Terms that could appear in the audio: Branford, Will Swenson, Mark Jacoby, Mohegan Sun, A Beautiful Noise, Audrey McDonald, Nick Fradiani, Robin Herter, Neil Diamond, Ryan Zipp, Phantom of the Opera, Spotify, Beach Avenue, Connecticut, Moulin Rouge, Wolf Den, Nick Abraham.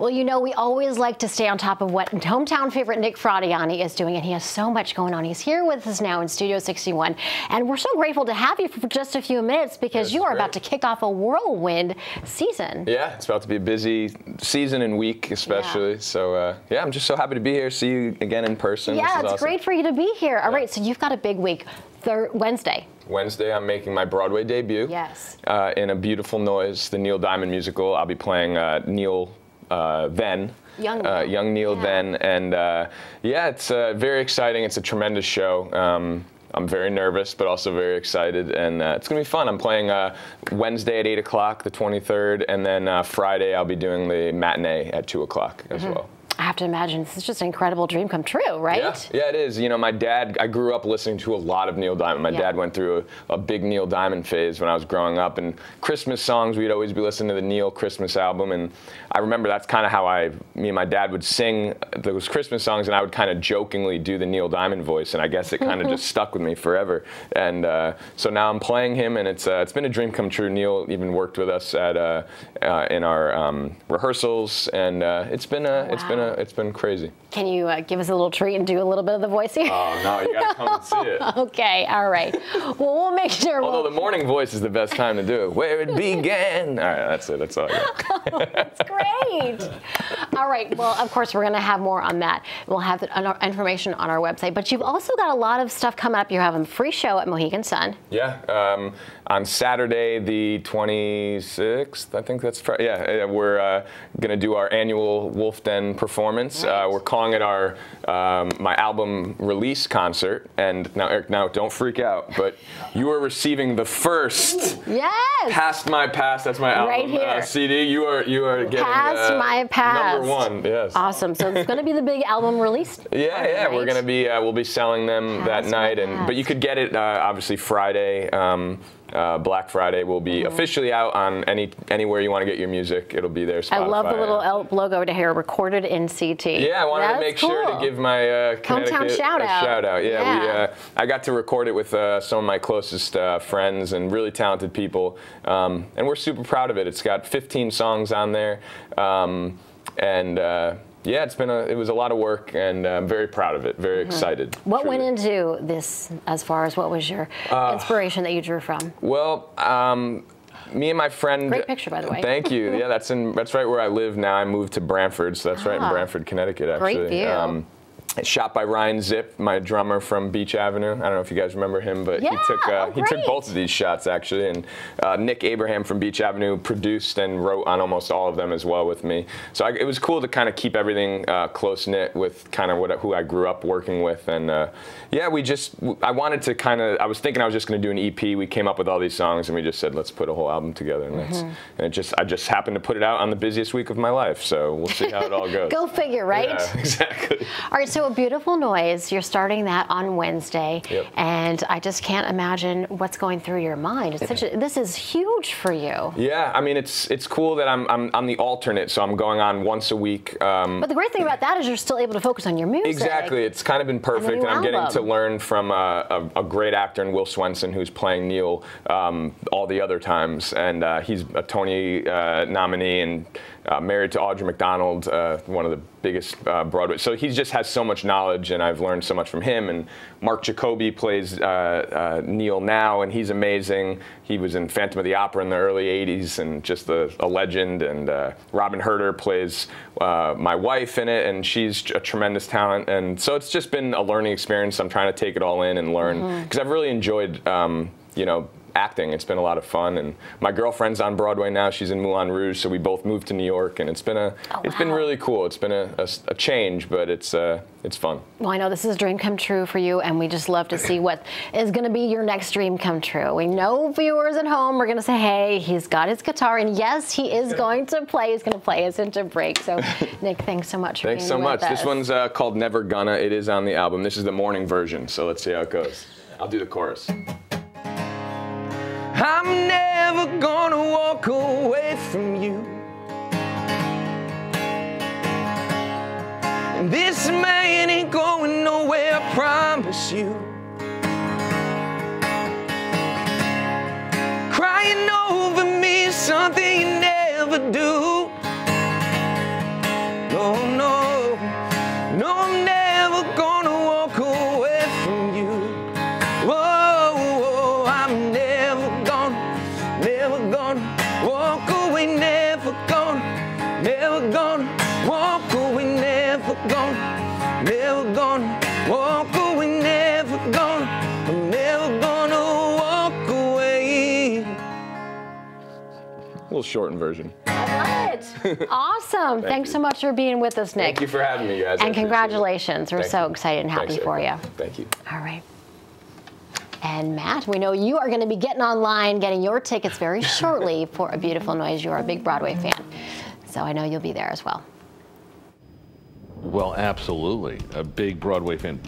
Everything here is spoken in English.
Well, you know, we always like to stay on top of what hometown favorite Nick Fradiani is doing, and he has so much going on. He's here with us now in Studio 61, and we're so grateful to have you for just a few minutes because you are about to kick off a whirlwind season. Yeah, it's about to be a busy season and week especially. Yeah. So, yeah, I'm just so happy to be here, see you again in person. Yeah, it's awesome. Great for you to be here. All right, so you've got a big week. Wednesday, I'm making my Broadway debut. Yes. In A Beautiful Noise, the Neil Diamond musical. I'll be playing Neil then. Young Neil then. And yeah, it's very exciting. It's a tremendous show. I'm very nervous, but also very excited, and it's going to be fun. I'm playing Wednesday at 8 o'clock, the 23rd, and then Friday I'll be doing the matinee at 2 o'clock as well. I have to imagine this is just an incredible dream come true, right? Yeah, it is. You know, my dad, I grew up listening to a lot of Neil Diamond. My dad went through a big Neil Diamond phase when I was growing up, and Christmas songs, we'd always be listening to the Neil Christmas album, and I remember that's kind of how me and my dad would sing those Christmas songs, and I would kind of jokingly do the Neil Diamond voice, and I guess it kind of just stuck with me forever. And so now I'm playing him, and it's been a dream come true. Neil even worked with us at in our rehearsals, and it's been crazy. Can you give us a little treat and do a little bit of the voice here? Oh, no, you gotta come and see it. Okay, all right. Well, we'll make sure. Although the morning voice is the best time to do it. Where it began. All right, that's it. That's all I got. Oh, that's great. All right, well, of course, we're gonna have more on that. We'll have information on our website, but you've also got a lot of stuff coming up. You're having a free show at Mohegan Sun. Yeah, on Saturday the 26th, I think that's Friday. Yeah, we're gonna do our annual Wolf Den performance. Right. We're calling it our my album release concert. And now, Eric, now don't freak out, but you are receiving the first Past My Past. That's my album CD. You are getting Past My Past #1. Yes. Awesome. So it's going to be the big album release. Yeah. We're going to be we'll be selling them that night, but you could get it obviously Friday. Black Friday will be officially out on anywhere you want to get your music. It'll be there. Spotify. I love the little elk logo to hear recorded in CT. Yeah, I wanted to make sure to give my Connecticut hometown shout out. Yeah. I got to record it with some of my closest friends and really talented people, and we're super proud of it. It's got 15 songs on there, and. Yeah, it was a lot of work, and I'm very proud of it, very excited. What went into this as far as what was your inspiration that you drew from? Well, me and my friend... Great picture, by the way. Thank you. Yeah, that's right where I live now. I moved to Branford, so that's right in Branford, Connecticut, actually. Great view. It's shot by Ryan Zipp, my drummer from Beach Avenue. I don't know if you guys remember him, but he took both of these shots, actually. And Nick Abraham from Beach Avenue produced and wrote on almost all of them as well with me. So it was cool to kind of keep everything close-knit with kind of who I grew up working with. And yeah, I wanted to kind of, I was thinking I was just going to do an EP. We came up with all these songs, and we just said, let's put a whole album together. And, I just happened to put it out on the busiest week of my life. So we'll see how it all goes. Go figure, right? Yeah, exactly. All right, so A Beautiful Noise, you're starting that on Wednesday, and I just can't imagine what's going through your mind. It's this is huge for you. Yeah, I mean, it's cool that I'm the alternate, so I'm going on once a week. But the great thing about that is you're still able to focus on your music. Exactly, it's kind of been perfect, and I'm getting to learn from a great actor in Will Swenson, who's playing Neil all the other times, and he's a Tony nominee and married to Audrey McDonald, one of the biggest Broadway. So he just has so much knowledge, and I've learned so much from him. And Mark Jacoby plays Neil now, and he's amazing. He was in Phantom of the Opera in the early 80s and just a legend. And Robin Herter plays my wife in it, and she's a tremendous talent. And so it's just been a learning experience. I'm trying to take it all in and learn, because I've really enjoyed, you know, acting. It's been a lot of fun, and my girlfriend's on Broadway now. She's in Moulin Rouge, so we both moved to New York, and it's been really cool. It's been a change, but it's fun. Well, I know this is a dream come true for you, and we just love to see what is going to be your next dream come true. We know viewers at home are going to say, hey, he's got his guitar, and yes, he is going to play. He's going to play us into break. So, Nick, thanks so much for being with us. This one's called Never Gonna. It is on the album. This is the morning version, so let's see how it goes. I'll do the chorus. I'm never gonna walk away from you, and this man ain't going nowhere, I promise you. Crying over me is something you never do. Oh no, no, I'm never gonna walk away from you. Whoa, I'm never gonna walk away, never gonna walk away, never gonna walk away, never gonna, I'm never gonna walk away. A little shortened version. Awesome. Thanks so much for being with us, Nick. Thank you for having me, guys. And congratulations. We're so excited and happy for you. Thank you. All right. And Matt, we know you are going to be getting online, getting your tickets very shortly for A Beautiful Noise. You are a big Broadway fan, so I know you'll be there as well. Well, absolutely. A big Broadway fan.